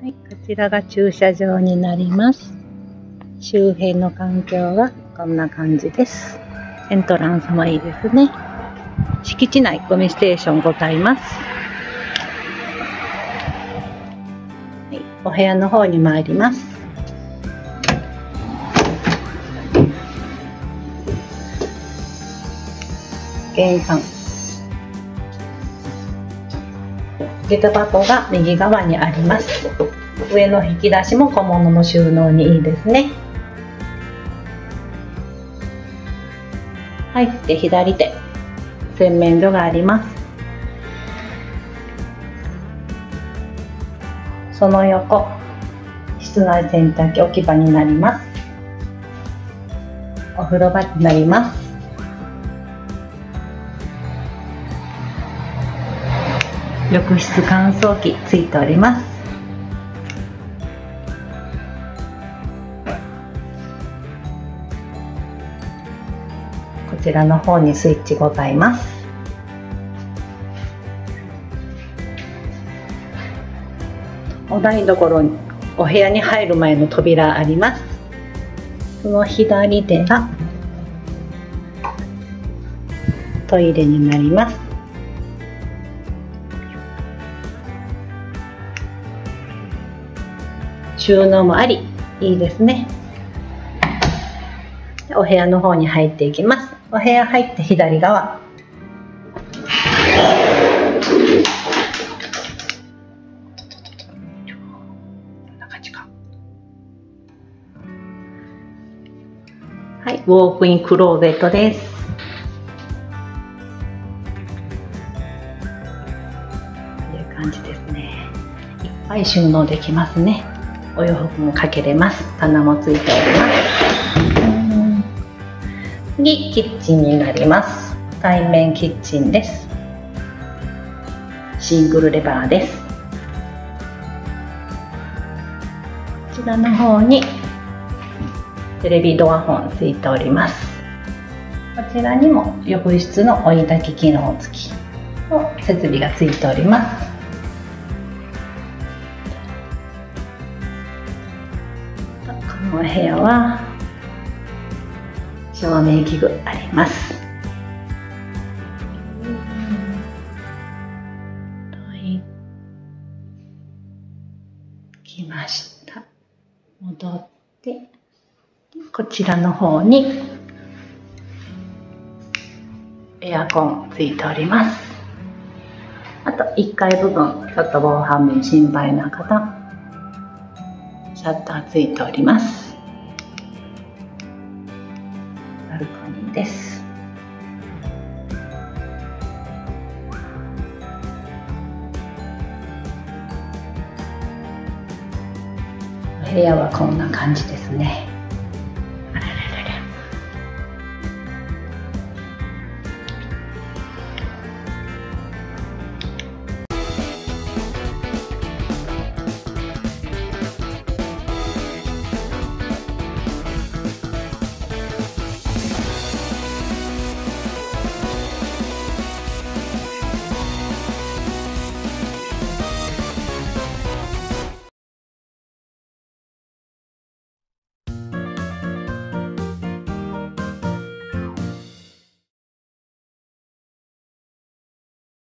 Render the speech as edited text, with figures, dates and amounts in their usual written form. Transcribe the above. はい、こちらが駐車場になります。周辺の環境はこんな感じです。エントランスもいいですね。敷地内ゴミステーションございます。はい、お部屋の方に参ります。玄関。下駄箱が右側にあります。上の引き出しも小物の収納にいいですね。入って左手、洗面所があります。その横、室内洗濯機置き場になります。お風呂場になります。浴室乾燥機ついております。こちらの方にスイッチございます。お台所にお部屋に入る前の扉あります。その左手がトイレになります。収納もあり、いいですね。お部屋の方に入っていきます。お部屋入って左側。はい、ウォークインクローゼットです。こういう感じですね。いっぱい収納できますね。お洋服もかけれます。棚もついております。次、キッチンになります。対面キッチンです。シングルレバーです。こちらの方にテレビドアホンついております。こちらにも浴室の追い焚き機能付きの設備がついております。この部屋は照明器具あります。来ました。戻ってこちらの方にエアコンついております。あと1階部分ちょっと防犯面心配な方。シャッターついております。バルコニーです。お部屋はこんな感じですね。